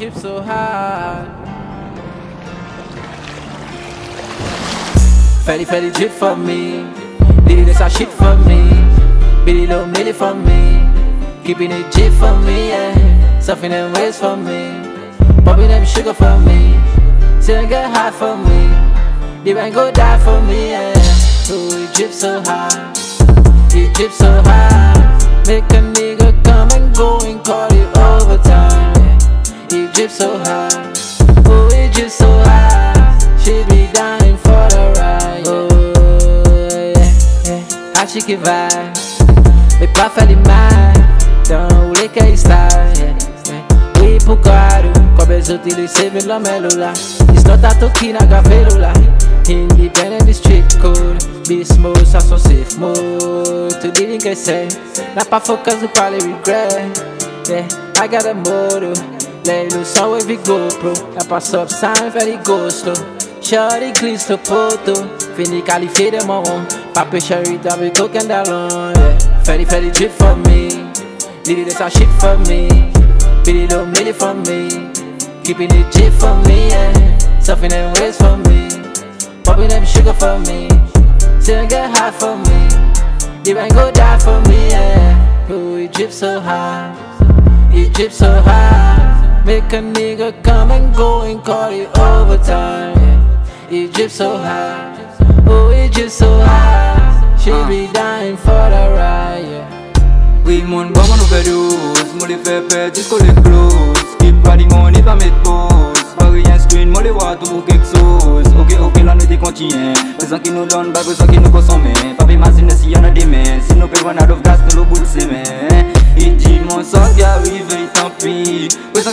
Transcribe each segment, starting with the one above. keep so high. Fetty, fetty, drip for me. Diddy, that's our shit for me. Bitty, little nitty for me. Keeping it G for me, yeah. Surfing them waves for me. Popping them sugar for me. See them get high for me. They might go die for me, yeah. Ooh, it drip so high. It drip so high. Make a nigga come and go and call it overtime. It drip so high. Ooh, it drip so high. She be dying for the ride, yeah. Oh, yeah, yeah. How she can vibe. Me perfectly mine. Don't look at his style, yeah. Ipo caro, cabeça utilizei la melula. It's not a toquina gavelula. Independent district code. This mode, ça son safe mode. Tu didn't get safe. N'a pas focus, you probably regret. Yeah, I got a motto. Let loose on with the GoPro. N'a pas sub sign, very ghost slow. Shorty glitz to photo. Fini qualifié de mon rond. Papi chéri, t'as vu coquin d'allon. Yeah, Freddy, Freddy drip for me. Lily, that's a shit for me. Bitty little milli for me. Keeping it G for me, yeah. Surfing them waves for me. Popping them sugar for me. See them get high for me. They might go die for me, yeah. Ooh, it drip so high. It drip so high. Make a nigga come and go and call it overtime, yeah. It drip so high. Ooh, it drip so high. She be dying for the ride, yeah. Oui, mon bon, mon overdose. M'en les fait perdre jusqu'au les close. Keep party, mon n'est pas mes poses. Paris, un screen, mon les voit tout quelque chose. Ok, ok, la nuit est continue. Besoin qui nous donne, pas besoin qui nous consomme. Papi, ma zine, si y'en a des mains. Si nous perdons, on a d'offre gaz, tout le bout de ses mains. Il dit, mon sang qui arrive, et tant pis. Besoin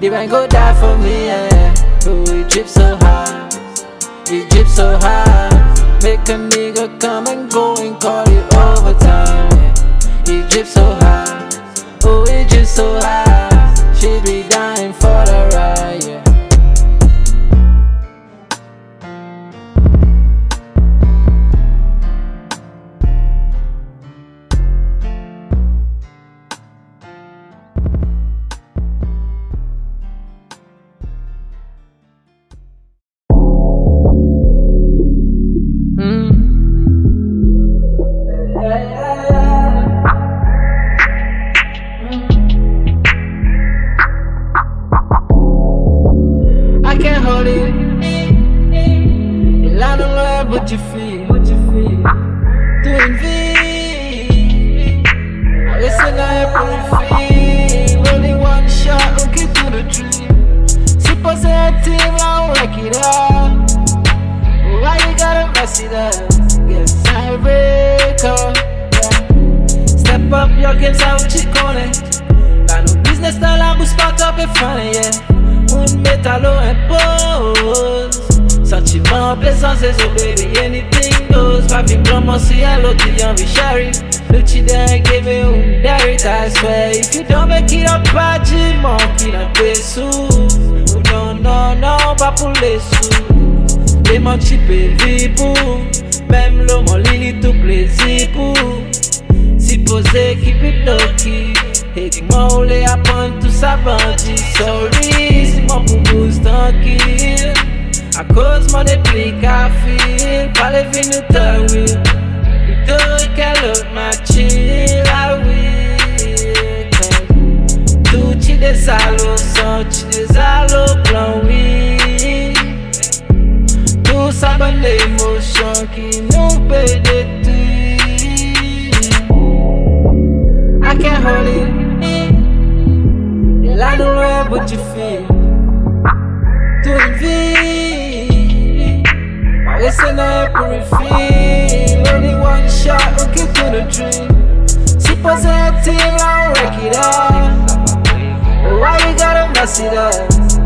They might go die for me, yeah. Ooh, it drip so high. It drip so high. Make a nigga come and go and call it overtime, yeah. It drip so high. Ooh, it drip so high. She be dying for the ride, yeah.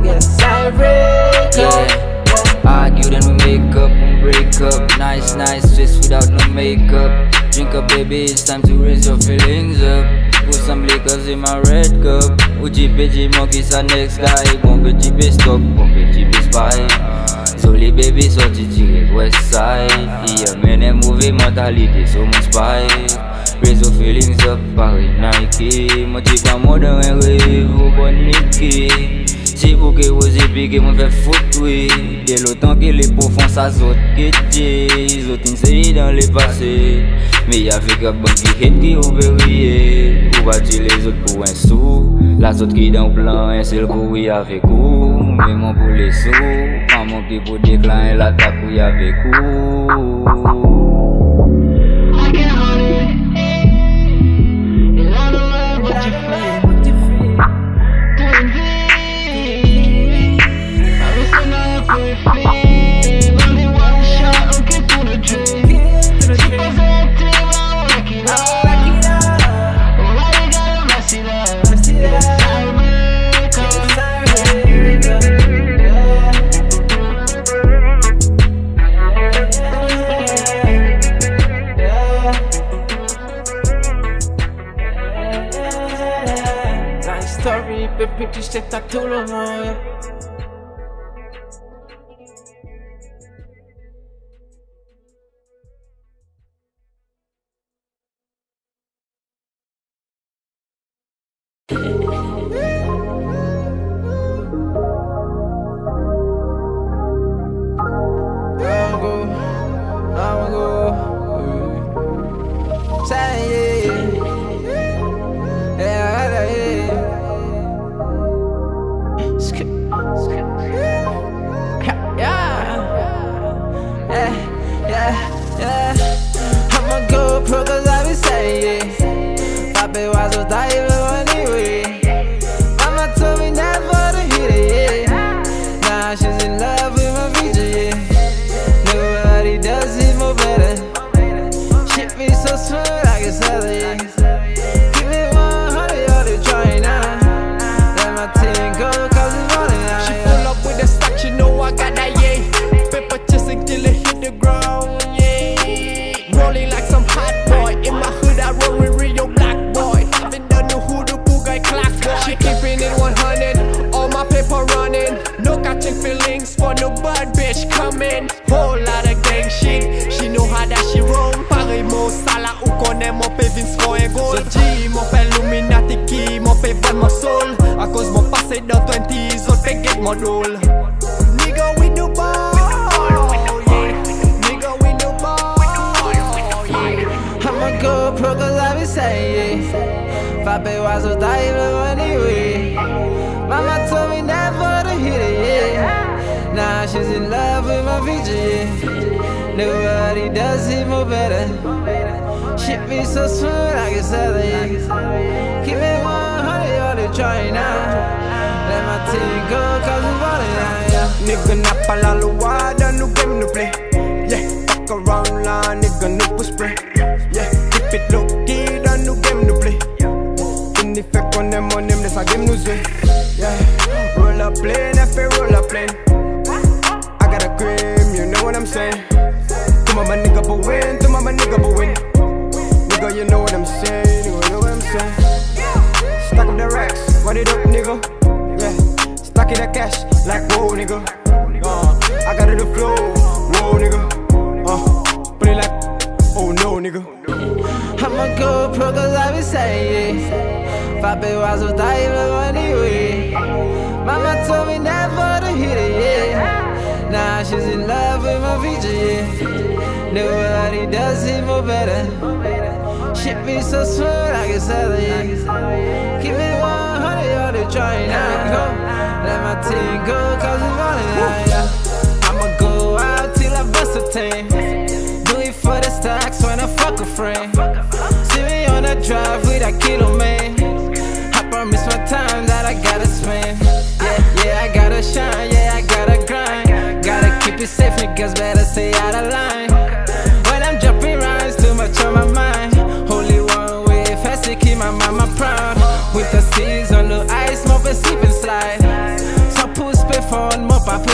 Yes, I read. break up. Nice, nice, just without no makeup. Drink up, baby, it's time to raise your feelings up. Put some liquors in my red cup. Uji monkey's our next guy. Bombe jibe stock, bombe jibe spy. Zoli baby, so jibe west side. Yeah, man, a movie mentality, so much spy. Raise your feelings up, Paris Nike. Mon jibe more than a wave, open Nikki. Si vous que vous épiquez, mon fait foutre, oui. Dès le temps que les pauvres font ça, zot que t'es. Ils ont une série dans les passés. Mais y'avait qu'un bon qui hit qui ouvrier. Vous battez les autres pour un sou. La zot qui dans le plan, un seul coup, oui, avec vous. Mais mon pour les sous. Maman qui pour déclarer l'attaque, oui, avec vous. Story, baby, tu sais t'as tout le monde.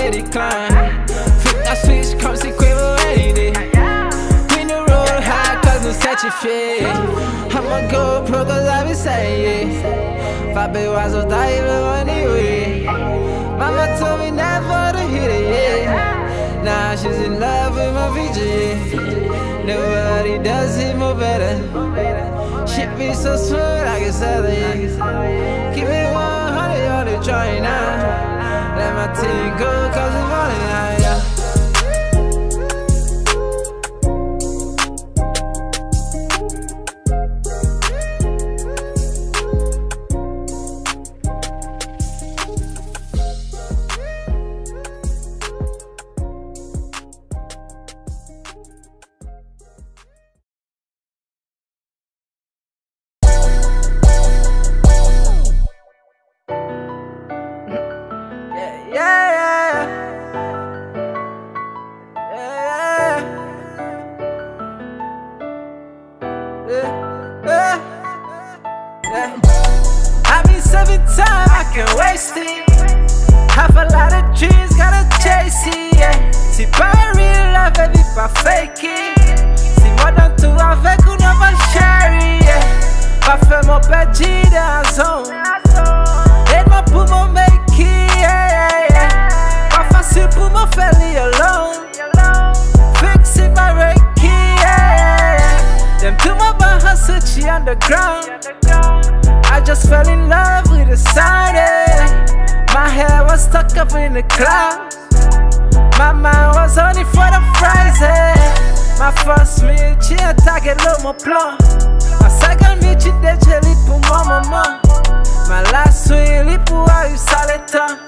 Decline. Flip that switch, come see quiver shit. I'ma go pro cause I be saying it. Fabi Wazo die even when he win. Mama told me never to hit it, yeah. Now she's in love with my VG. Nobody does it more better. Shit be so smooth, I can sell it. Keep it 100 on the train now. Let my team go cause it's running out, yeah. I be serving time, I can waste it. Have a lot of dreams, gotta chase it, yeah. See by real life, baby, by fake it. See more than two, avec ou non, my chérie, yeah. Pas fait mon petit dans la zone. Aide-moi pour mon make it, yeah, yeah, yeah. Pas facile pour mon faire leave alone. Fixing my reiki, yeah, yeah. Them two my bar hustle, she underground. I just fell in love with the sun, yeah. My hair was stuck up in the clouds. My mind was on it for the fries, yeah. My first meal, she attacked low my plum. My second meal, she did jelly for my mama. My last meal, it was how you solid tongue.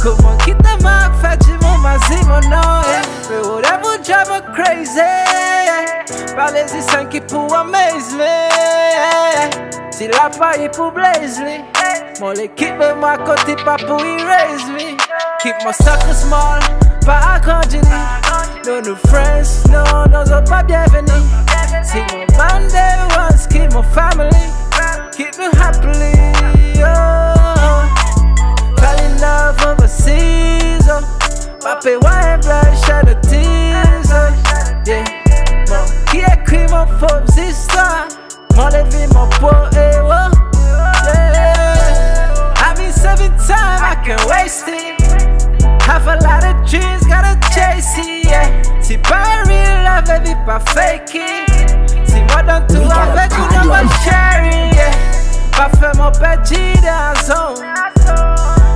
Come on, get the mark, fetch him on my zimo, no, yeah. We would ever drive her crazy, yeah. Parlez y sans qui pour amaze me, yeah. Si la paille pour blaze me, mon l'équipe et moi côté pas pour erase me. Keep my sucker small, pas à congénie. No new friends, no one knows about bienvenue. See my man day once, keep my family, keep me happily, oh. Fell in love overseas, oh. Papi wine blood, shed the tears, oh. Yeah, mon qui écrit mon faux histoire. Enlevez mon pot, eh, oh, yeah. I be serving time, I can waste it. Have a lot of dreams, gotta chase it, yeah. See by real love, baby, pas fake it. See moi dans tout avec ou dans ma chérie, yeah. Pas fait mon petit dans la zone.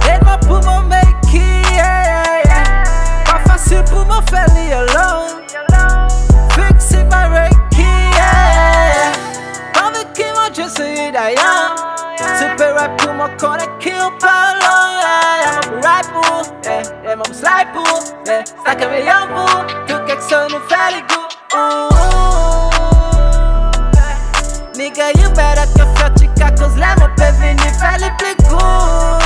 Aide-moi pour mon make it, yeah, yeah, yeah. Pas facile pour mon faire leave alone. Fixing my reiki, yeah, yeah. Je suis Diane. Super rap pour mon corps et kill pas long. I'm a right bull, yeah, I'm a slide bull, yeah. Ça comme un young bull, tout quelque chose nous fait les goûts. Nigga, you better que faire chica cause la mon baby n'y fait les plus goûts.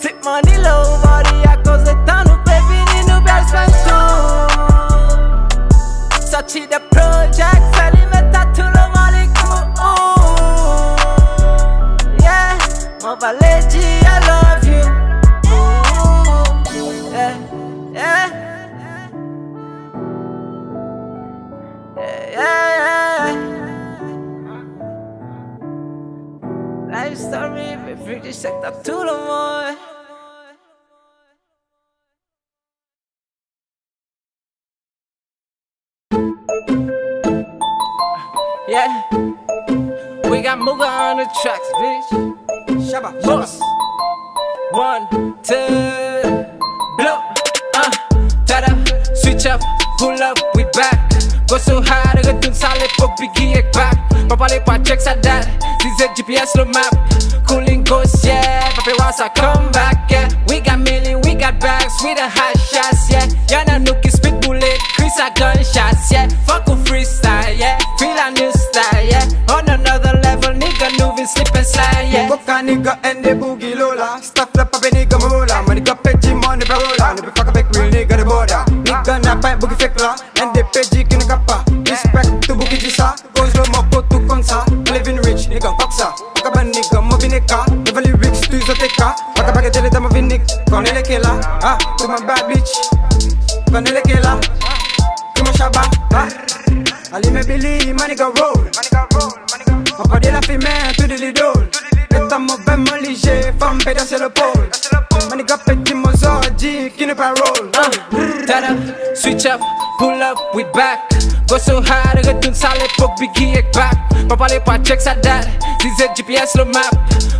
Flip money low, body à cause de temps nous baby n'y nous belle se fait tout. Sorti de project, fais les mettre tout le monde. My lady, I love you. Ooh, yeah, yeah, yeah, yeah. Life story, we pretty checked up to the morning. Yeah, we got Muga on the tracks, bitch. Shabba, shabba. One, two, blow, tada, switch up, pull up, we back. Go so hard, I got to solid, but biggie, egg back. Papa, they pa check that, this is GPS, no map. Cooling ghost, yeah, Papa, once I come back, yeah. We got million, we got bags, we the hot shots, yeah. Yana Nuki, spit bullet, Chris, I gunshots, yeah. Fuck with freestyle, yeah, feel a new style, yeah. On another level, nigga, moving, slip and slide, yeah. Nigga and the boogie lola, stuff the puppy nigga mola. Nigga peggy money parola, no be fuck a big real nigga the border. Nigga na pay boogie fake la, and the peggy kin kappa. Respect to boogie jisa, goes low mo po tu konsa. Living rich nigga fucksa, fuck a nigga mo bineka. Every weeks tu zoteka, fuck a bag jale da mo vinik. Konele kela, ah, tu my bad bitch. Konele kela, tu my shaba, ah. Ali me believe money go roll. Encore de la fumée, tout de l'idole. Est un mauvais maligé, femme pédale sur le pôle. Money go petit mozor, dit qui ne parole. Tada, switch up, pull up, we back. Go so hard, get une sale époque, biggie et back. Papa les pas check sa date, disait GPS le map.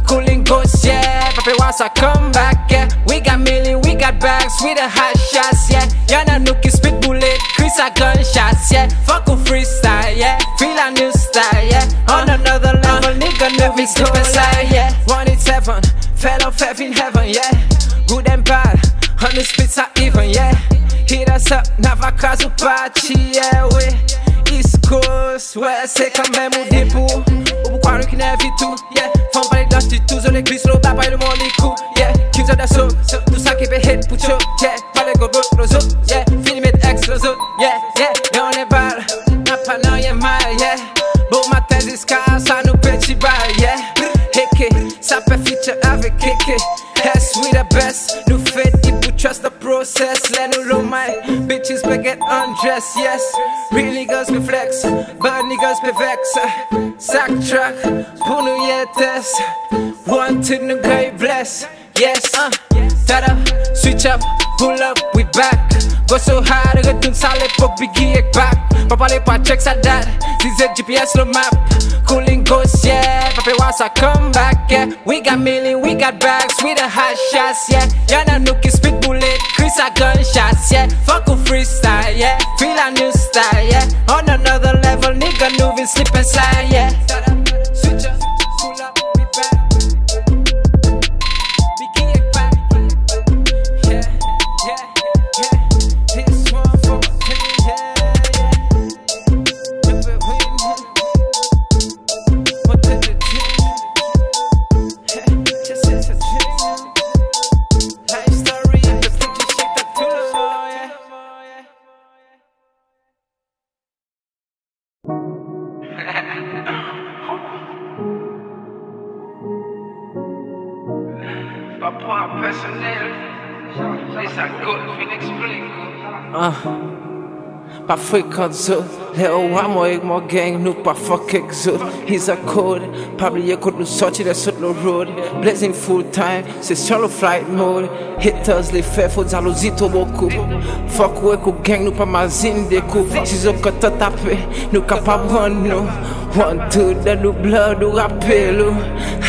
Cooling goes, yeah, papa wants a comeback, yeah. We got million, we got bags, we the hot shots, yeah. Y'en a nous qui spit bullet, Chris a gunshots, yeah. Fuck a freestyle, yeah, feel a new style, yeah. On another level, nigga, no fix the beside, yeah. 187, fell off heaven in heaven, yeah. Good and bad, on the spits are even, yeah. Hit us up, never cause a party, yeah, we East Coast, West, c'est quand même au dépôt. On peut croire qu'il a vu tout, yeah. Femme par les d'instituts, on les glisse, l'eau d'après le monde, les coups, yeah. Kings of the soul, tout ça qui fait hit, put yo, yeah. Pas les gobos, les autres, yeah. Fini mes ex, les autres, yeah, yeah. Et on est balle, n'a pas l'un, y'a mal, yeah. Beau matin jusqu'à ça, nous petit bal, yeah. Hickey, ça fait feature avec Hickey. Yes, we the best, nous fait hip. Trust the process, let no low my bitches may get undressed, yes. Real niggas may flex, bad niggas may vex. Sack track, pour nous y'a test. One to the guy bless, yes. Tada, switch up, pull up, we back. Go so hard, get une sale époque, biggie et back. Papa les pas check sa date, disait GPS le map. Cooling goes, yeah, papa wants a comeback, yeah. We got million, we got bags, we the hot shots, yeah. Y'en a nous qui spit Chris a gunshots, yeah. Fuck a freestyle, yeah. Feel a new style, yeah. On another level, nigga, moving, slip and slide, yeah. Switch up, pull up, we back. Biggie and back, yeah, yeah, yeah. This one for me, yeah, yeah. What did it do? Just as a dream. Pa freak on zoot, leo wamo ek mo gang, nuk pa fuck ek zoot. He's a code, probably ye could no sorti de soot lo road. Blazing full time, se solo flight mode. Haters le faithful jalousie to boku. Fuck we ko gang nuk pa mazin de ku. Sizo ko tatape, nuk ka pa run no. One two, da nou blood ou rappelo.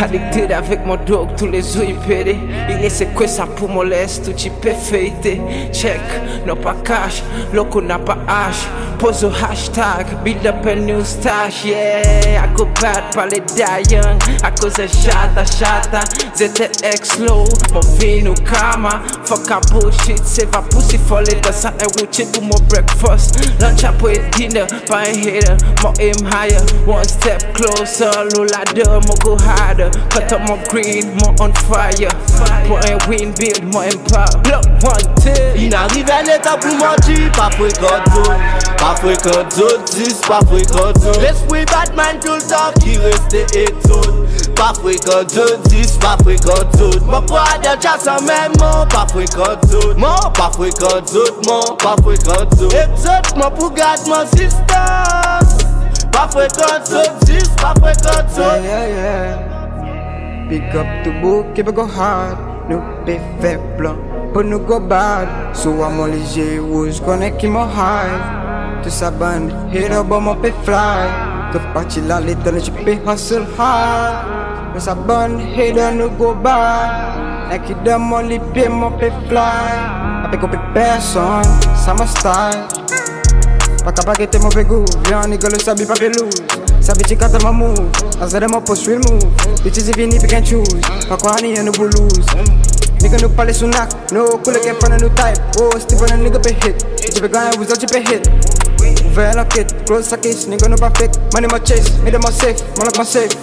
Addicted avec mon dog, tous les jours il pédé. Il est secoué ça pour mon laisse, tout y peut fêter. Check, non pas cash, loco n'a pas hache. Pose au hashtag, build up a new stash, yeah. I go bad, par les die young, à cause de chata, chata. ZTX low, mon vie nous karma. Fuck a bullshit, c'est va pousser folle. Dans ça, un routier pour mon breakfast. Lunch après dinner, pas un hater, mon aim higher. One step closer, Lola Deur, mon go harder. Cut up mon green, mon on fire. Pour un win build, mon empire. Block one two. Il n'arrive à l'état pour mentir, pas fréquente zone. Pas fréquente zone 10, pas fréquente zone. L'esprit Batman tout le temps qui reste étonne. Pas fréquente zone 10, pas fréquente zone. Mon quoi déjà sans même mon, pas fréquente zone. Mon, pas fréquente zone, mon, pas fréquente zone. Épisode, mon pour garder mon système. Pas fréquente zone 10, pas fréquente zone. Yeah, yeah, yeah. Pick up the book, keep it go hard. Nous pé faible, pour nous go bad. Sois mon léger, rouge, connais qui m'en hide. Tout sa bande, hit up, mon pé fly. Tout parti là, les données, tu pé hustle hard. Tout sa bande, hit up, nous go bad. Et qui donne mon lipé, mon pé fly. Avec un pé personne, ça m'a style. Pa ka bagete mo begu, viens nigga le sabi pa pelouse. Sabi chica ta ma move, azere mo post real move. Bitches if you need pick and choose, pa kwa ni anu blues. Nigga no pale sunak, no cool again for a new type. Oh, Stephen and nigga pe hit, you be going with you pe hit. Move like it, close a case, nigga no perfect. Money my chase, made them my safe, more like my safe.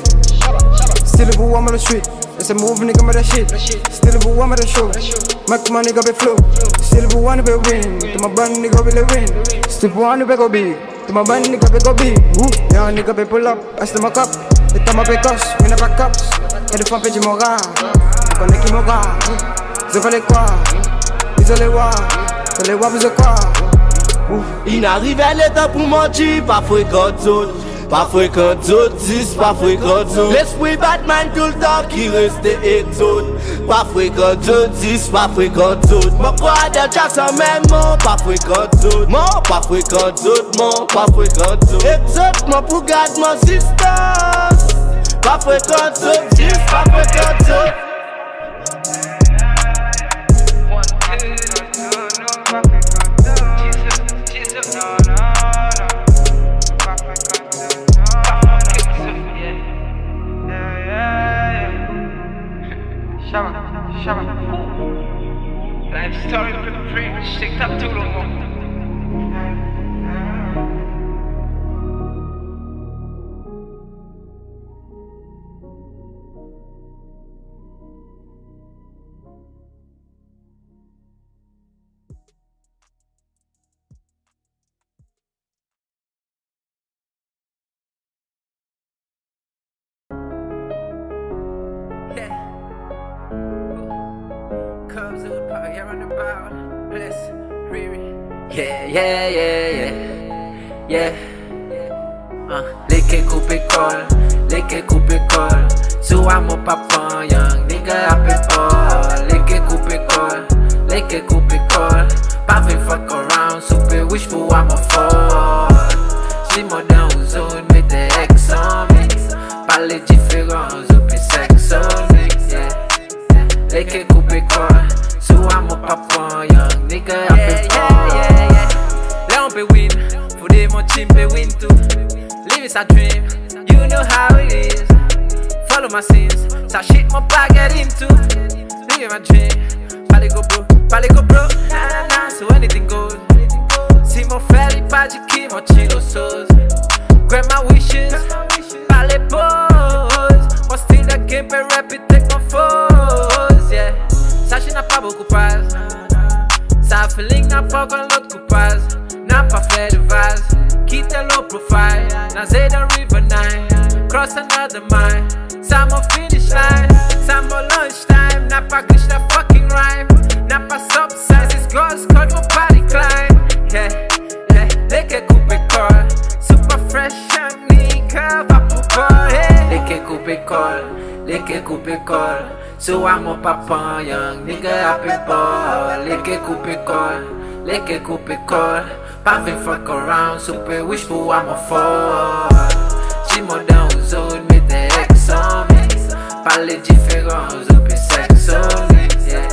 Still a boo on the street, it's a move nigga my that shit. Still a boo on the show, make money nigga be flow. Still boo wanna be win, to my band nigga be the win. Still wanna be go big, to my band nigga be go big. Young nigga be pull up, I still my cup. They tell my pay cups, we never cups. Et de fan page mon gars, tu connais qui mon gars. Je veux les croire, ils ont les voir, je les vois plus de quoi. Il n'arrive à l'état pour mentir, pas fréquente zone, pas fréquente zone, 10, pas fréquente zone. L'esprit Batman tout le temps qui reste exode, pas fréquente zone, 10, pas fréquente zone. Mon quoi d'un chasseur même, mon pas fréquente zone, mon pas fréquente zone, mon pas fréquente zone. Exode, mon pour garder mon existence, pas fréquente zone, 10, pas fréquente zone. Shabba. Life story for the privilege, take that too long. Les coupe école, sous à mon papa, young nigga appelle Paul. Les coupe école, pas v'y fuck around, super wish pour à mon fall. Si mon dans une zone, mets des ex en mix, pas les différents, oublie sex on mix, yeah. Les coupe école, sous à mon papa, young nigga appelle Paul. Là on peut win, pour des mon team peut win too. Live is a dream, you know how it is. Follow my sins, that shit my bag get into. Live my dream, pali go bro. Nah, so anything goes. See my ferry, paji key, my chilo sauce. Grab my wishes, pali pose. Must steal the game, but rap it, take my foes. Yeah, sachez n'a pas beaucoup pas. Sa feeling n'a pas quand l'autre coupage. N'a pas fait de vase. Quitte le low profile, now say the river nine, cross another mile, some more finish line, some more lunchtime, not pa glitch the fucking rhyme, not pa subsize, it's girls called my body climb, yeah, leke coupe call, super fresh young nigga, va pour ball, hey, leke coupe call, so I'm a papa young nigga happy ball, leke coupe call, pas v'y fuck around, super wish for I'm a fall. Si mon dans une zone, mets des ex en mix, pas les différents, oublie sex on mix, yeah.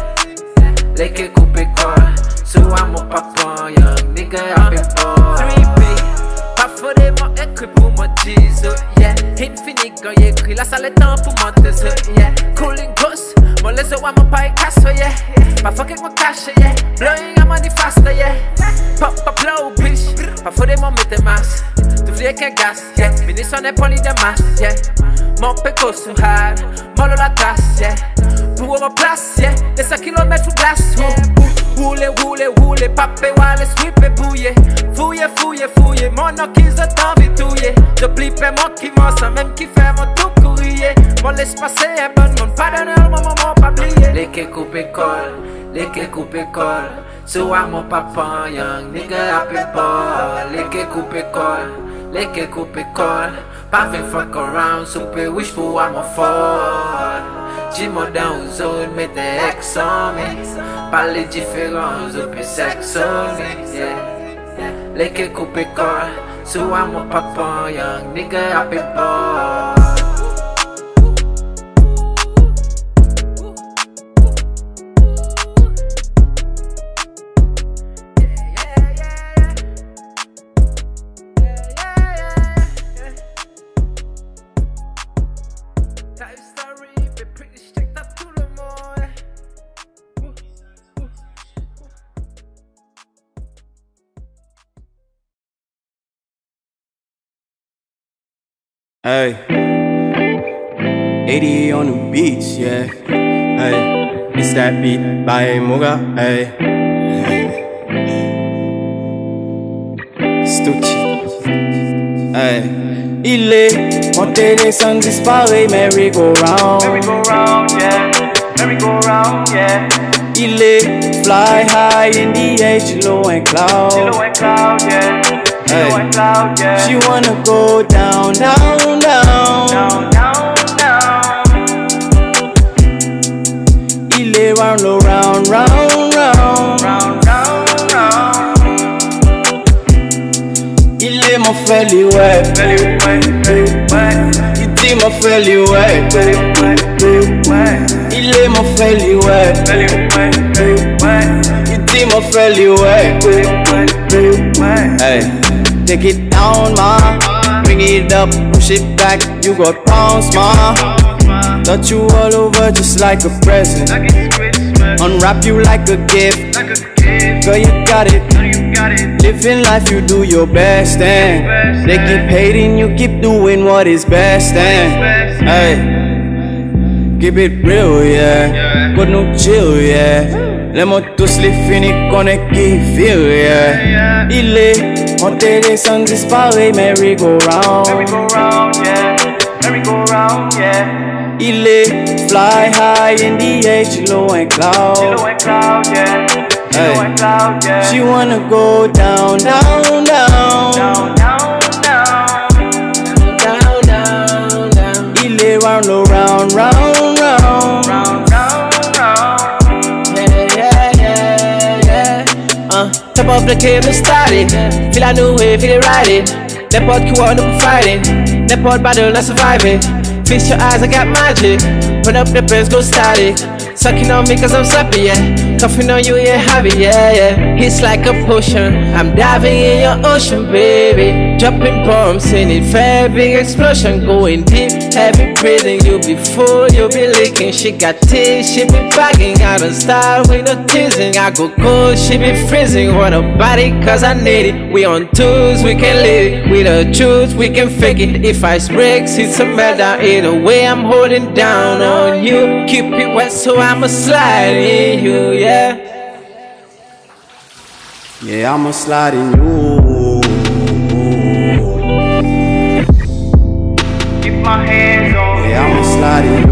Leke coupe école, so I'm a papa young nigga happy ball. 3B, pas for des mots écrits pour mon teaser, yeah. Infini quand y'écrit, là ça l'est temps pour mon teaser, yeah. Cooling ghost, mon laser à mon paille casse, yeah. Pas fucking mon cash, yeah. Blowing I'm on the faster, yeah. Pop blow, bitch. Pas faut des mots, mets tes masses. T'oublier qu'un gas, yeah. Minis on est poli des masses, yeah. Mon péco sous hard, mollo la tasse, yeah. Pour ma place, yeah. Des 100 km sous glace, oh. Roule, papé, wale, sweepé, bouillé. Fouillé, mon nom qu'ils ont envie de touiller. Je blippe mon qui m'en sent, même qui fait mon tout courrier. Mon laisse passer un bon monde, pas donner le moment, pas oublier. Leke coupe école, so I'm a papa young nigga happy ball. Leke coupe école, pas v'y fuck around, super wish for I'm a fall. J'm'en dans une zone, mets des ex en mix, pas les différents, oublie sex on mix, yeah. Leke coupe école, so I'm a papa young nigga happy ball. Hey, 80 on the beach, yeah. Hey, it's that beat by Moga, hey. Stucci, hey. Il est monté, descend, disparaît, merry go round, yeah. He lit, fly high in the air, she low and cloud. She low and cloud, yeah. Hey. Low and cloud, yeah. She wanna go down, down, down, down, down, down. He lit round, low, round, round, round, round, round, round. He lit my fairly wet, fairly wet, fairly wet. He did my fairly wet, fairly wet, fairly wet. Il est mon fairly wet, fairly wet, fairly wet. You did my fairly wet, fairly wet, fairly wet. Hey, take it down, ma. Bring it up, push it back. You got pounds, ma. Touch you all over just like a present. Unwrap you like a gift. Girl, you got it. Living life, you do your best, and they keep hating, you keep doing what is best, and hey. Keep it real, yeah. Got no chill, yeah. Laisse-moi tous les finis qu'on est qui feel, yeah. Il est monté, descend, disparaît, merry go round. Merry go round, yeah. Merry go round, yeah. Il est fly high in the air, she low and cloud. She low and cloud, yeah. She low and cloud, yeah. She wanna go down, down, down, down, down, down, down, down, down. Il est round, low, round, round. Top of the cave and started. Feel a new way, feel it riding. Leopard Q on up fighting. Leopard battle not surviving. Fix your eyes, I got magic. Run up the birds, go static. Sucking on me cause I'm sloppy, yeah. Coughing on you, yeah, happy, yeah, yeah. It's like a potion. I'm diving in your ocean, baby. Dropping bombs in it, fair big explosion. Going deep, heavy breathing. You'll be full, you'll be licking. She got tears, she be bagging. I don't start with no teasing. I go cold, she be freezing. Want a body cause I need it. We on twos, we can live it. With the truth, we can fake it. If ice breaks, it's a matter. Either way, I'm holding down on you. Keep it wet so I'ma slide in you, yeah. Yeah, I'ma slide in you. Keep my hands on you. Yeah, I'ma slide in you.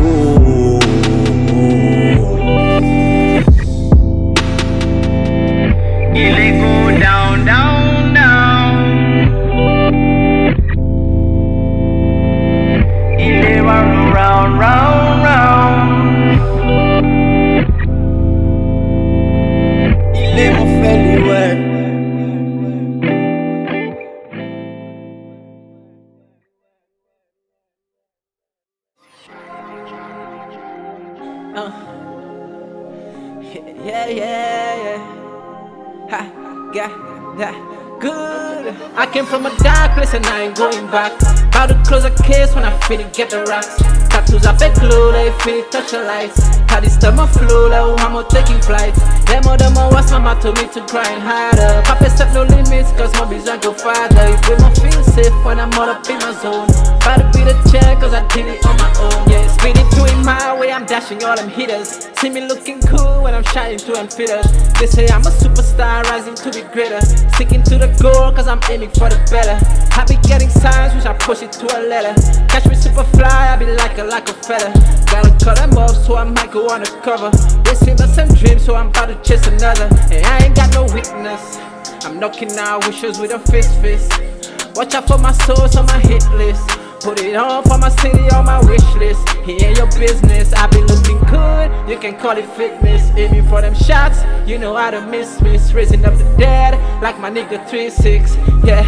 It let go down, down, down. It let round, round, round, round. It let my family work. Yeah, yeah, yeah. Ha, got that good. I came from a dark place and I ain't going back. About to close a case when I feel it, get the rocks. Tattoos I fake glue, they feel it, touch the lights. How this time I flew, like I'm all taking flight. Them all was my motto, me to grind harder. Papa set no limits, cause my bitch don't go farther. You feel my feel safe when I'm all up in my zone. About to be the chair, cause I did it on my own, yeah. Spin it to in my way, I'm dashing all them hitters. See me looking cool when I'm shining through them fitters. They say I'm a superstar, rising to be greater. Sticking to the goal, cause I'm aiming for the better. I be getting signs, which I push it to a letter. Catch me super fly, I be like a feather. Gotta cut them off, so I might go undercover. They say the same dream, so I'm about to chase another. And I ain't got no weakness. I'm knocking out wishes with a fist. Watch out for my souls on my hit list. Put it on for my city on my wish list. It ain't your business, I be looking good. You can call it fitness. Aiming for them shots, you know how to miss. Raising up the dead, like my nigga 3-6. Yeah,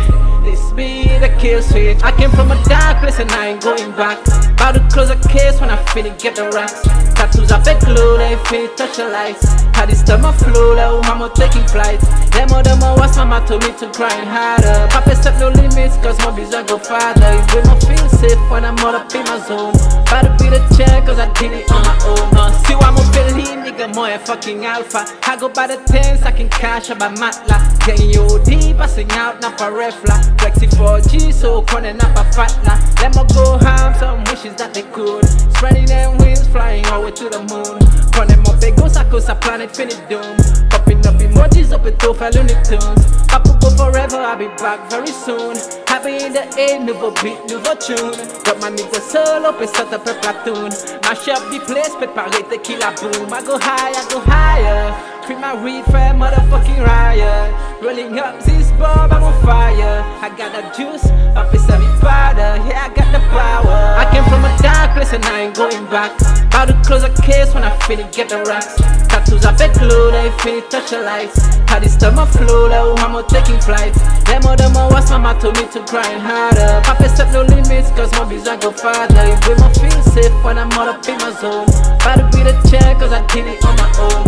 this be the kill switch. I came from a dark place and I ain't going back. About to close a case when I feel it, get the rocks. Tattoos I fake glue, they feel it, touch the lights. How this time I flew, like mama taking flights. Them all was my motto, me to grind harder. Papa set no limits, cause my bitch don't go farther. It made me feel safe when I'm all up in my zone. About to be the chair, cause I did it on my own. Still I'm a believe, nigga, more a fucking alpha. I go by the tens, I can cash up by matla. Getting you deep, I sing out, not for refla. Flexi 4G, so corner up a fatla. Let me go harm, some wishes that they could. Spreading them wings, flying all the way to the moon. Corner my big goes, I cause a planet finite doom. Popping up emojis, up a dope, I lunatic tunes. Papa go forever, I'll be back very soon. I be in the air, nouveau beat, nouveau tune. Got my nigga solo, puis set up a platoon. Mash up the place, préparer tequila boom. I go high, I go higher. Free my reefer, motherfucking riot. Rolling up this bomb, I'm on fire. I got the juice, up is heavy powder. Yeah, I got the power. I came from a dark place and I ain't going back. How to close a case when I feel it, get the racks. Tattoos avec glue, they feel it, touch the lights. Had this time of flow, though, I'm not taking flight. Them other more was mama told me to grind harder. Papa set no limits, cause my vision go farther. It way more feel safe when I'm all up in my zone. About to be the chair, cause I did it on my own.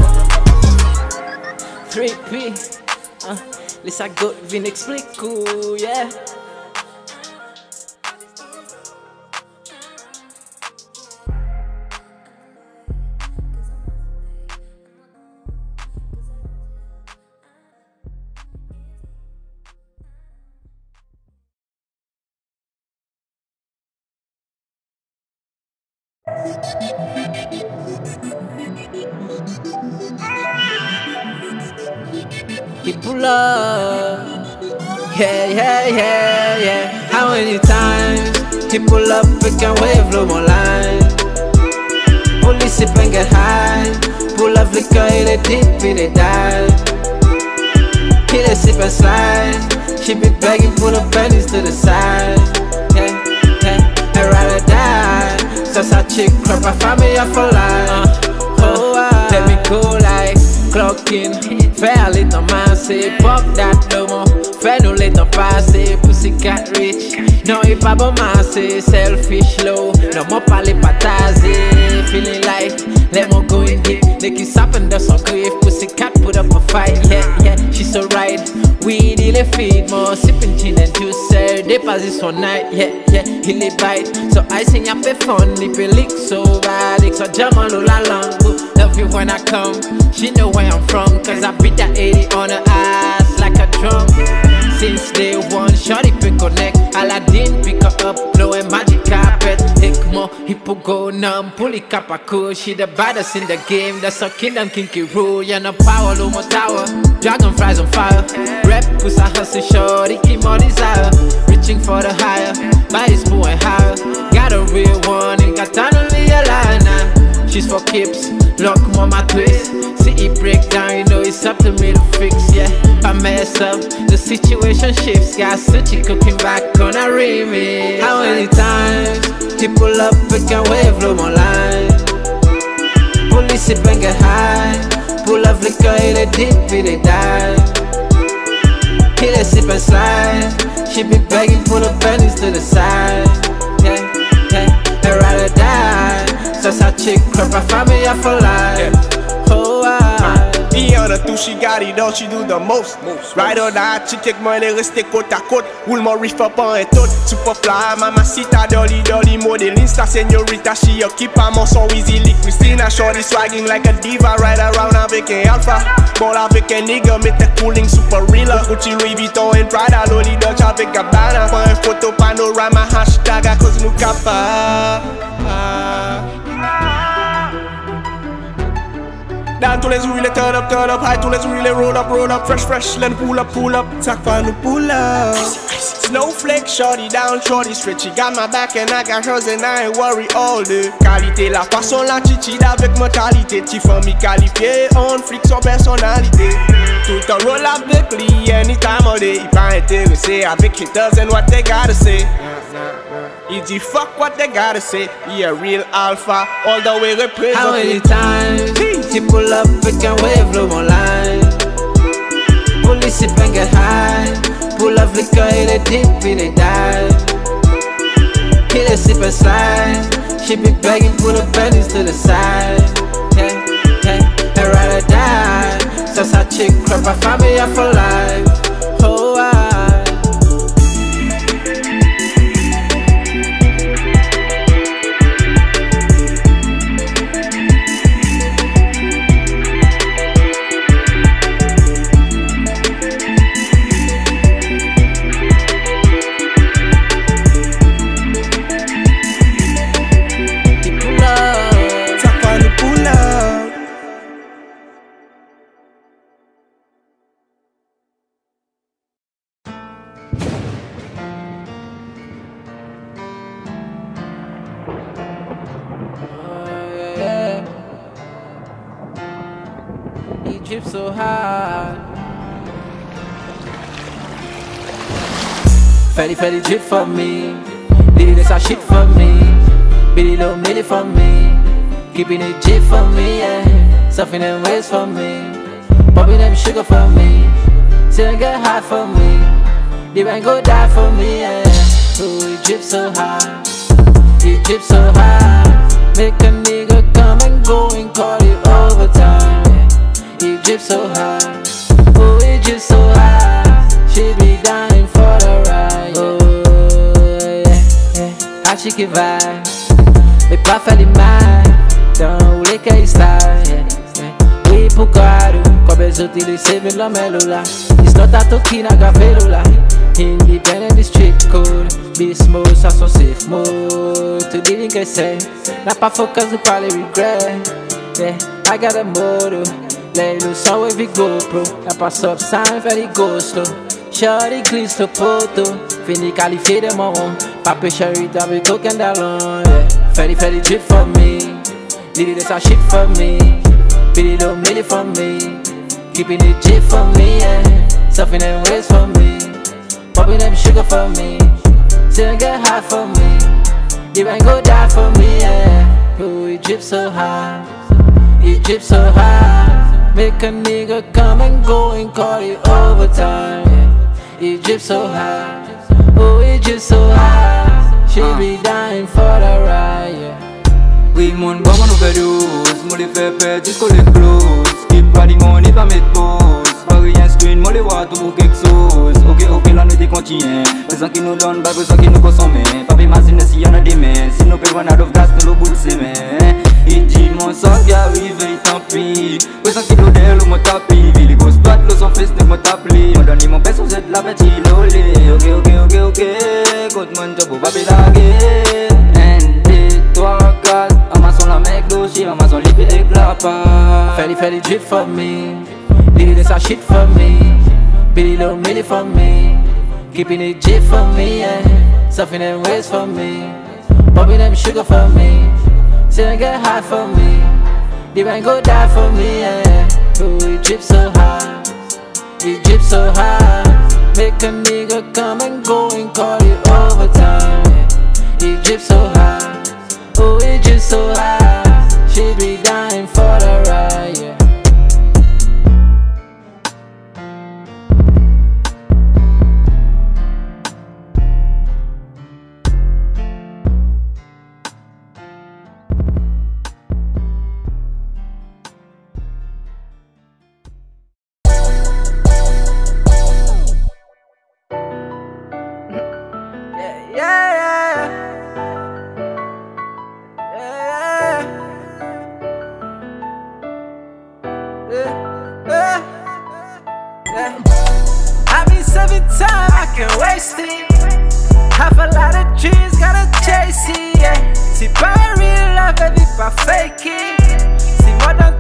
3P, les a good vin explique, yeah. He pull up, yeah, yeah, yeah, yeah. How many times he pull up, we can wave low online. Police it and get high, pull up liquor in the deep in the dive. He the sip and slide, she be begging, pull her pennies to the side. Yeah, yeah, I'd rather die. Just a chick, crap, I family up for life. Oh, wow. Let me go like clocking. Fais aller ton massé, pop that demo. Fais nous les temps passer, pussycat rich. Non, il pas bon massé, selfish low. Non, moi pas les patasé. Feeling like, let me go in deep. Nicky sapping de son grief, pussycat put up a fight. Yeah, yeah, she's so right. We deal a feed more, sipping gin and juice. Deposit on night, yeah, yeah, he live bite. So I sing up a fun, lip a lick so bad. It's a German Lula Long. Love you when I come, she know where I'm from. Cause I beat that 80 on her ass like a drum. Since day one, shorty pick her neck. Aladdin pick her up, blow a magic carpet. Hikmo, hippo go numb, pulley kapaku. She the baddest in the game, that's her kingdom kinky rule. You know power, Lumo Tower, dragonflies on fire. Rep, pussy hustle, shorty, keep more desire. Reaching for the higher, my is moving higher. Got a real one, ain't got time to be a liar now. She's for keeps, lock more my twist. See it break down, you know it's up to me to fix, yeah. If I mess up, the situation shifts. Got sushi cooking back on a remix. How many times he pull up, we can wave low online. Police it bang get high, pull up liquor in the deep in the dive. He the sip and slide, she be begging, pull her pennies to the side. Yeah, yeah, I'd rather die. Just a chick, crap, I family up for life. Yeah. Oh, wow. He on the two, she got it all, she do the most. Ride or die, she take money, rester côte à côte. Roule mon riff up on un tote. Superfly, mamacita, dolly, dolly, modeling star, señorita. She a keep on mon son easily. Christina, shorty swagging like a diva. Ride around avec un alpha. Ball avec un nigga, mais t'es cooling, super reeler. Gucci, Louis Vuitton and Prada, Loli, Dutch avec Gabbana. Prends un photo panorama, hashtag à cause nous capa. Down to les who really turn up, high to les who really roll up, fresh, fresh, let pull up, sack for no pull up. Snowflake, shorty down, shorty straight, she got my back and I got hers and I ain't worry all day. Qualité, la façon la chichide avec mentalité, t'y famille qualifiée, on flic son personnalité. Tout en roll up the clean, anytime all day, il pas intéressé avec haters and what they gotta say. He di fuck what they gotta say, he a real alpha, all the way represent. How many times he pull up, we can wave low online. Police it and get high, pull up liquor in the deep in the dive. He the sip and slide, she be begging, pull her pennies to the side. Yeah, yeah, I'd rather die. Just a chick, crap, I family up for life. chip so hard. Fetty Fetty drip for me, Diddy this a shit for me, Biddy little Millie for me, keeping it jip for me, yeah. Surfing them waves for me, popping them sugar for me, sitting get high for me, they man go die for me, yeah. Ooh, it drip so hard, it drip so hard, make a nigga come and go and call it overtime, yeah. It drip so hard, ooh it drip so hard, she be dying for the ride, oh yeah, yeah. A chique vibe, mais pas fait l'image, dans les cas il stage, yeah, yeah. Oui pour caro, comme les autres ils savent la mélula, ils sont à Tokina Gavelula. Independent district code, be smooth, ça son safe mode. To didn't get safe, not pa focus, you probably regret. Yeah, I got a motto, let loose on with the GoPro. Not pa sub sign, very go slow. Shorty glitz to photo, fini qualifié de mon home. Papi chéri, t'as vu coquin d'allon, yeah. Fetty Fetty drip for me, Diddy that's a shit for me, Biddy little Millie for me, keeping it jip for me, yeah. Surfing them waves for me, popping them sugar for me, sitting get high for me, you ain't go die for me, yeah. Ooh, it drip so hard, it drip so hard, make a nigga come and go and call it overtime, yeah. It drip so hard, ooh, it drip so hard, she be dying for the ride, yeah. Oui, mon boire mon overdose, mon les fait perdre jusqu'au les close, keep riding on et pas mettre pause. Rien screen, moi les vois tout pour quelque chose. Ok, ok, la nuit continue. Besoin qui nous donne, pas besoin qui nous consomme. Papi ma zine si y'en a des mains. Si nous payons out of gas, nous le bout de ses mains. Il dit mon sang qui arrive, tant pis. Besoin qui nous délou, mon tapis. Ville grosse patte, le son fils, ne m'ont appelé. Mon donné mon père, son jet, la petite lolé. Ok, ok, ok, ok. Côte mon top, papi la guerre. 1, 2, 3, 4. Amassons la mec d'ochi, amassons les pieds éclats. Fetty Fetty drip for me. Diddy that's a shit for me, Biddy little Millie for me, keeping it J for me, yeah. Surfing them waves for me, popping them sugar for me, sitting get high for me, they man go die for me, yeah. Ooh, it drip so hard, it drip so hard, make a nigga come and go and call it overtime, yeah. It drip so hard, ooh it drip so hard, she be dying for the ride, yeah. Fake it. See what I'm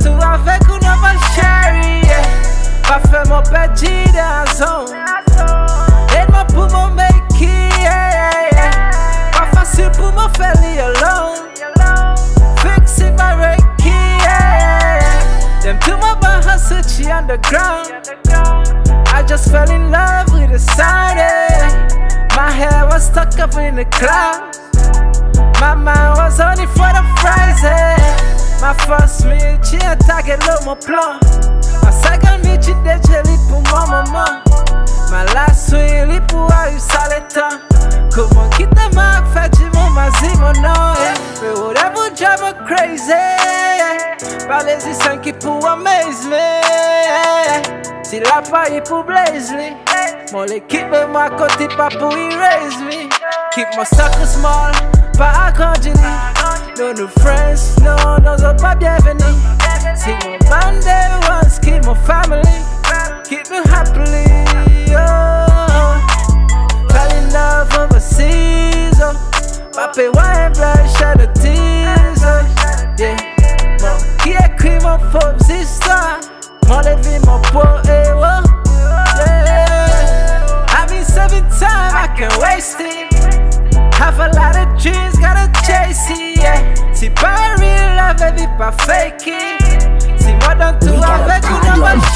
doing, I'm back on my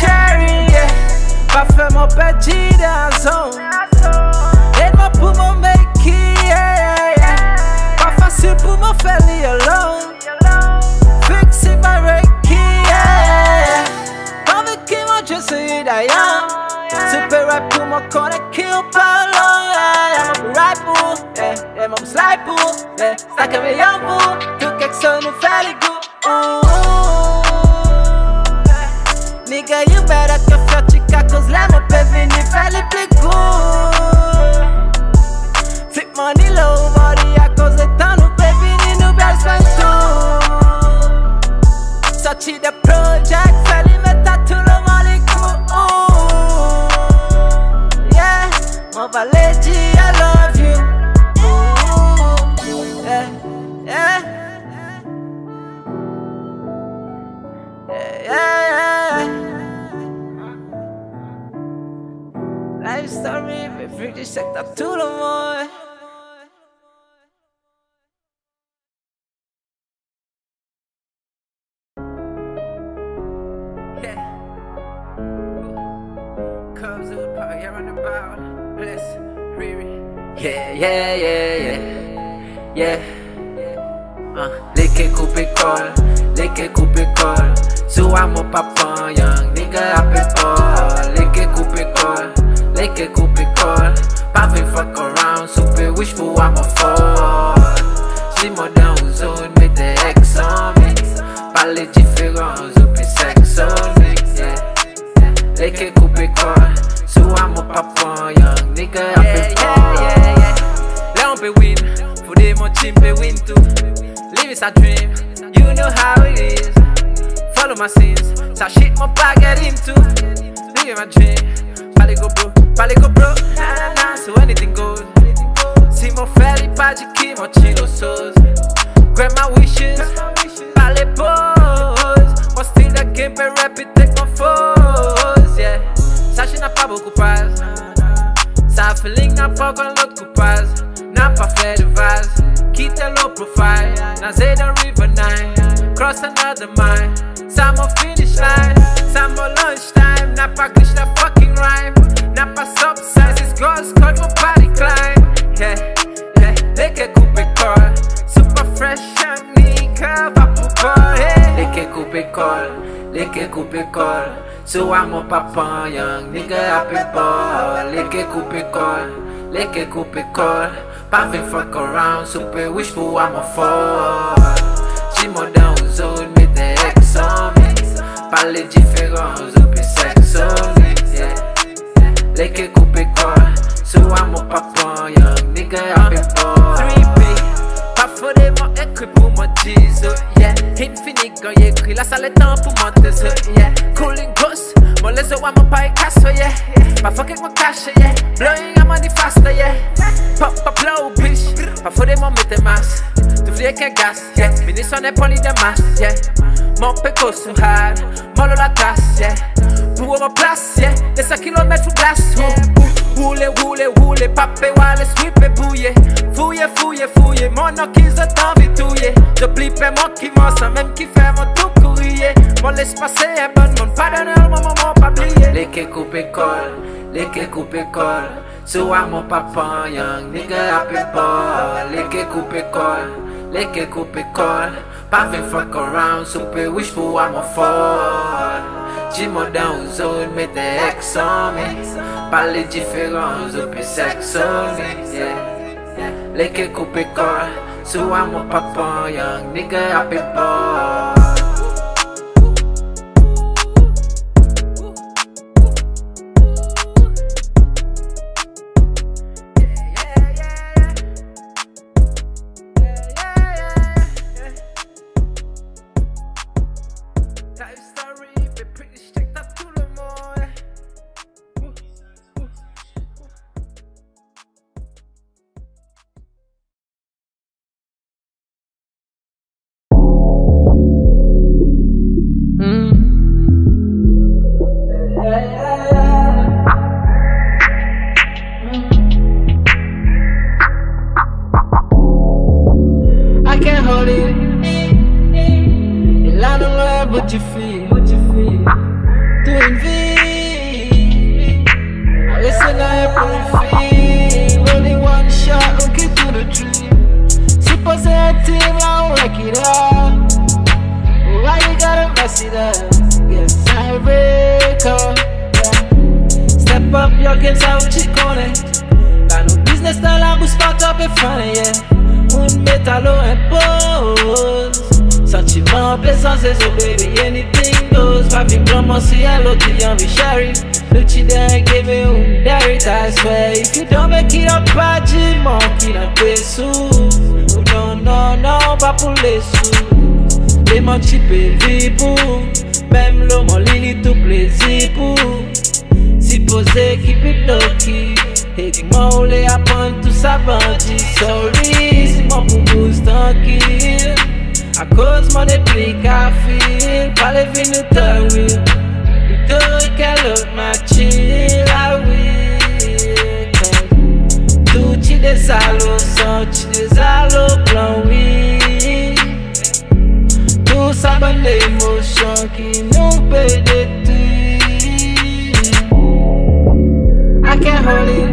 Sai pour, mais ça que me y'a pour, tout que ça nous fait les goûts. Nigga, you better que faire chica, cause là ne peut venir faire les plus goûts. Flip money low, body à cause de temps, nous peut venir nous belles soins tout. Sorti de project, fallait mettre à tout le monde les goûts. Yeah, mon valet dit I love you. Life story, mais vu que c'est à tout le monde. Cubs would party around the bow. Bless, Riri. Yeah, yeah, yeah, yeah. Yeah. Lick coupe école, so I'm a papa, young nigga, I pay for. Lick coupe école, pavin' fuck around, super wishful, I'm a fall. See my down zone, made the X on me. Parler différent, super sex on me. Yeah. Lick coupe école, so I'm a papa, young nigga, I pay for. Let on be win, for them my team be win too. Live is a dream, you know how it is. Follow my sins, so shit my bag get him too. Live my dream, pali go bro, nah nah, so anything goes. See my fairy party, keep my chino souls. Grab my wishes, pali pose. But still that game, but rap it, take my foes, yeah. Sa shit n'a pas beaucoup paz, sa feeling n'a pas grand l'autre coupaz. N'a pas fait de vase, quitte low profile. Now say the river nine, cross another mile. Some more finish line, some more lunchtime. N'a pas glitch the fucking rhyme, n'a pas subsize. It's girls called my body climb. Yeah, yeah, leke coupe école, super fresh young nigga va pour ball. Leke coupe école, so I'm a papa young nigga happy ball. Leke coupe école. Pavin' fuck around, super wishful, I'm a fall. She more down zone, made the X on me. Parler différent, super sex on me, yeah. Leke coupe école, so I'm a papa, young nigga, I'm a ball. 3B, pas for them, moi écrit pour mon tease, yeah. Infinite, quand y'écrit, là ça l'est temps pour mon tease, yeah. Cooling ghost, mon laisse, I'm a pie casse, yeah. Pas fuck avec mon cash, yeah. Blowing, I'm on the faster, yeah. Pop blow, bitch. Pas faut des moments de masse. Tu vliais qu'un gas, yeah. Mini son épaule de masse, yeah. Mon péco sous hard, mollo la tasse, yeah. Pour ma place, yeah. Des 100 km sous glace, yeah. Roule, papé, wale, sweep et bouillé. Fouillé, mon enquise de temps vitouillé. Je plie pas mon qui m'en sent, même qui fait mon tout courrier. Mon laisse passer un bon monde, pas donner le moment, pas plier. Leke coupe école, leke coupe école. So I'm a papa, young nigga, happy ball. Leke coupe école, pavin' fuck around, super wishful, I'm a fall. J'm'en down zone, mets the X on me. Parler différent, super sex on me, yeah. Leke coupe école, so I'm a papa, young nigga, happy ball. Up your games out, chick on it. Got no business, that I was fucked up and funny, yeah. Italo and pose. Sentiment, plaisance, so baby, anything goes. Papi promosi, hello to young Vishari. Luchi then give me who dare it, I swear. If you don't make it up, Paji, monkey, na pesu. No, papu lesu. They mon chipe vipu. Même lo molini tout plaisipu. Si pose, keep it low-key. Ek mole apon tout sa bandit. Sorry, si mon poubouz tranquille. A cause mon déplique à fil. Pas le vinu ta will. Plutôt qu'elle autre ma chill. Ah oui. Tout chi des allos, sans chi des allos blancs, oui. Tout sa bonne émotion qui nous peut détruire. I can't hold it.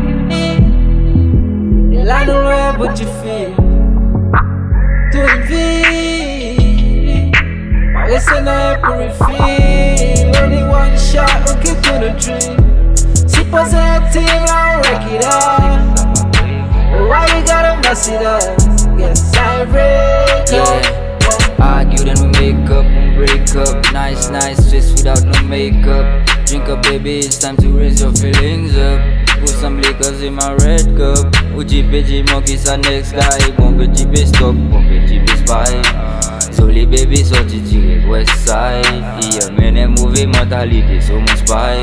I don't know what you feel. To the V, my lesson I refill. Only one shot, okay, to the dream. See positive, I'll wreck it up. Why you gotta mess it up? Yes, I break up. Argue, then we make up and break up. Nice, just without no makeup. Drink up, baby, it's time to raise your feelings up. Put some liquors in my red cup. Uji monkeys are next guy. Bombe jibe stock, bombe jibe spy. Zoli baby sorti direct west side. Yeah, man, that movie mentality so much spy.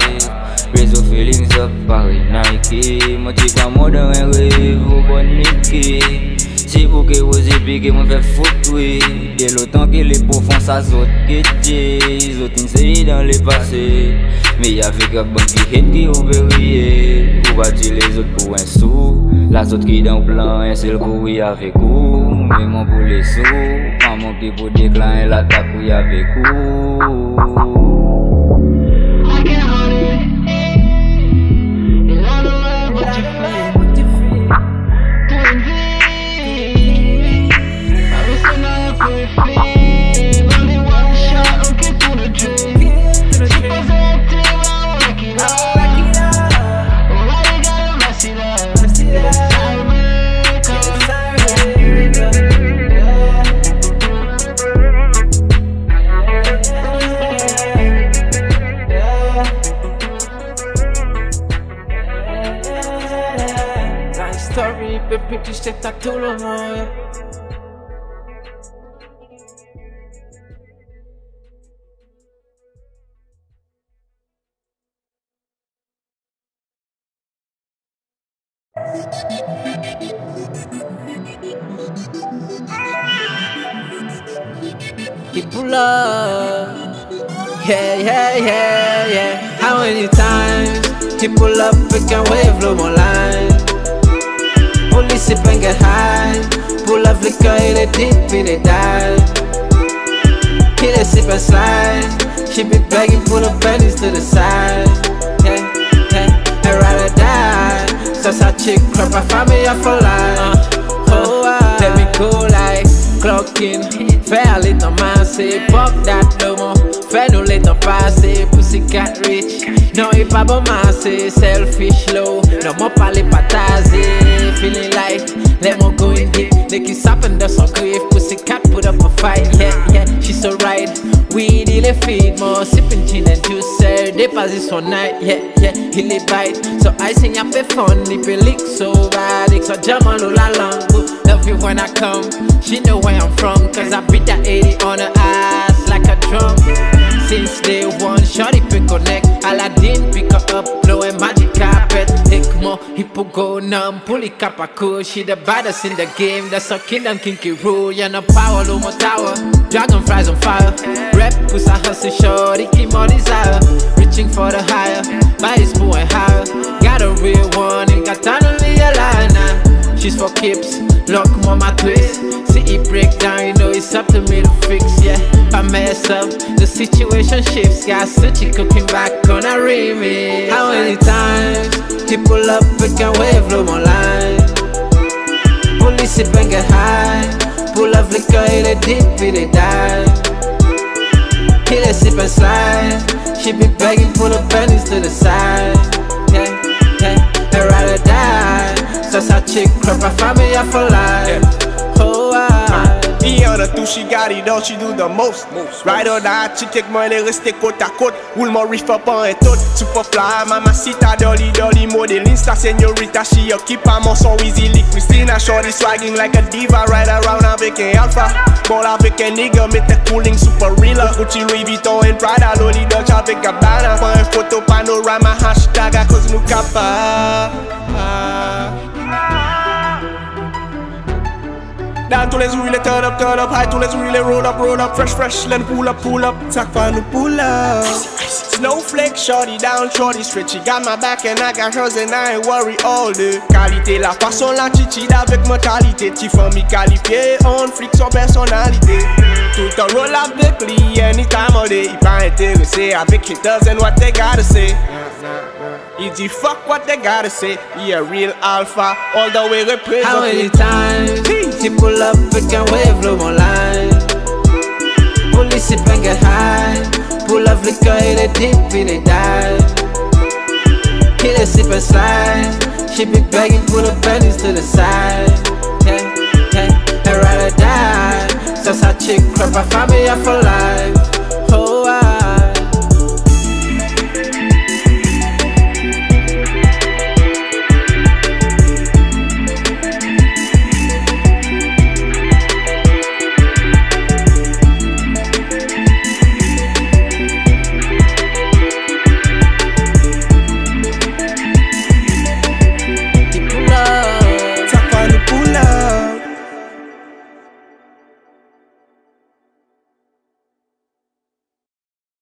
Raise your feelings up, pari Nike. Mon chipa modern and rave, ou bon Nike. Si pou ke ou zipi ke mon fe foot oui. De l'otan ke le pou fon sa zot ke tje. Zot n'seyi dan le pase. Me yavik a bon ki het ki ou veriye. Bati les autres pour un sou. La autres qui dans plan, un seul coup avec vous. Maman pour les sous. Maman qui pour déclarer la tape avec vous. Sorry, baby, tu sais t'as tout le monde. People love, yeah. How many times people up we can wave low online? Police sip and get high. Pull up liquor in a deep in a dive. Kill a sip and slide. She be begging, pull her pennies to the side. I'd rather die. Suss a chick, crop a family up for life. Oh, let me go like clocking. Fais aller ton massé, pop that no more. Fais nous les temps passer, pussycat rich. Non, il pas bon massé, selfish low. Non, moi pas les pataser. Feeling like, let me go in deep. They keep sapping the song grave. Pussycat put up a fight, yeah, she's so right. We deal a feed more, sipping gin and juice. They pass this one night, yeah, he live bite. So I sing up a fun, lip a lick so bad. It's a German lula long. Love you when I come, she know where I'm from. Cause I beat that 80 on her ass like a drum. Since day one, shorty pick her neck. Aladdin pick her up, blow a magic carpet. Take more, hippo go numb, pull it up a cool. She the baddest in the game, that's her kingdom kinky rule. You know power, low more tower, dragonflies on fire. Rep puss a hustle shorty, keep more desire. Reaching for the higher, body's moving higher. Got a real one, and got time to leave a line now. She's for keeps. Lock more my twist. See it break down, you know it's up to me to fix, yeah. If I mess up, the situation shifts. Got sushi cooking back on a remix. How many times people up we can wave low online? Police sip and get high. Pull up liquor in a deep in a dive. Kill a sip and slide. She be begging, pull her pennies to the side. I'd rather die. Suss a chick, crop a family up for life. Oh, Qui en a tout, she got it all, she do the most. Ride on the hot, she take money, restez côte à côte. Roule mon riff up en un tout. Superfly, mamacita, dolly, dolly, modeling star, señorita, she a keep on mon son easily. Christina, shorty swagging like a diva, ride around avec un alpha. Ball avec un nigga, mette un cooling super reeler. Gucci, Louis Vuitton and Prada, loli, Dodge avec Gabbana. Prends un photo panorama, hashtag à cause nous capa. Down to les où il est turn up, high to les où il est roll up, fresh, fresh, then pull up, sac fan nous pull up. Snowflake, shorty down, shorty straight, she got my back and I got hers and I ain't worry all day. Qualité, la façon la chichide avec mentalité, t'y famille qualifiée, on flic son personnalité. Tout en roll up the clean, anytime all day, il pas intéressé avec haters and what they gotta say. He di fuck what they gotta say, he a real alpha, all the way represent. How many times she pull up, we can wave low online. Police sip and get high, pull up liquor in a dip in a dive. Kill a sip and slide, she be begging, pull her pennies to the side. Yeah, yeah, I'd rather die, that's how chick crap, I find me up for life.